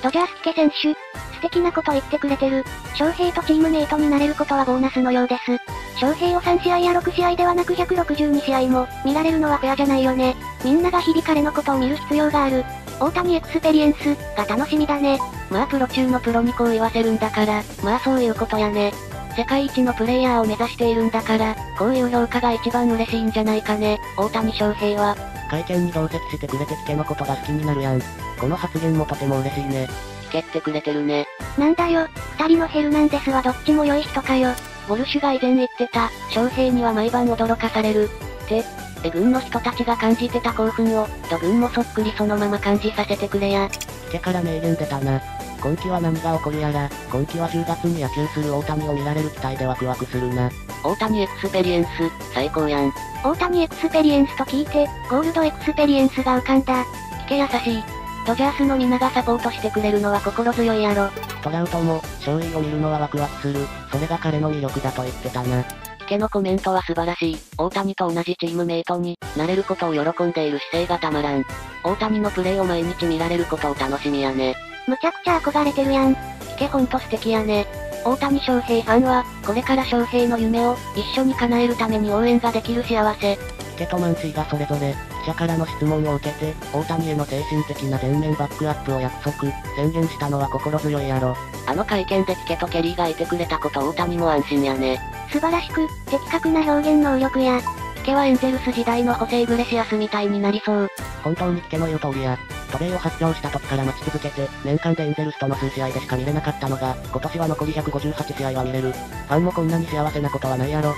ドジャースケ選手、素敵なこと言ってくれてる。翔平とチームメイトになれることはボーナスのようです。翔平を3試合や6試合ではなく162試合も見られるのはフェアじゃないよね。みんなが日々彼のことを見る必要がある。大谷エクスペリエンスが楽しみだね。まあプロ中のプロにこう言わせるんだから、まあそういうことやね。世界一のプレイヤーを目指しているんだから、こういう評価が一番嬉しいんじゃないかね、大谷翔平は。会見に同席してくれてきてのことが好きになるやん。この発言もとても嬉しいね。聞けってくれてるね。なんだよ、二人のヘルナンデスはどっちも良い人かよ。ウォルシュが以前言ってた、翔平には毎晩驚かされる。って軍の人たちが感じてた興奮を、ど軍もそっくりそのまま感じさせてくれや。聞けから名言出たな。今季は何が起こるやら、今季は10月に野球する大谷を見られる期待でワクワクするな。大谷エクスペリエンス、最高やん。大谷エクスペリエンスと聞いて、ゴールドエクスペリエンスが浮かんだ。聞け優しい。ドジャースの皆がサポートしてくれるのは心強いやろ。トラウトも、勝利を見るのはワクワクする。それが彼の魅力だと言ってたな。聞けのコメントは素晴らしい。大谷と同じチームメイトになれることを喜んでいる姿勢がたまらん。大谷のプレーを毎日見られることを楽しみやね。むちゃくちゃ憧れてるやん。聞けほんと素敵やね。大谷翔平ファンは、これから翔平の夢を一緒に叶えるために応援ができる幸せ。聞けとマンシーがそれぞれ、記者からの質問を受けて、大谷への精神的な全面バックアップを約束、宣言したのは心強いやろ。あの会見で聞けとケリーがいてくれたこと大谷も安心やね。素晴らしく、的確な表現能力や。聞けはエンゼルス時代のホセ・イグレシアスみたいになりそう。本当に聞けの言う通りや。渡米を発表した時から待ち続けて、年間でエンゼルスとの数試合でしか見れなかったのが、今年は残り158試合は見れる。ファンもこんなに幸せなことはないやろ。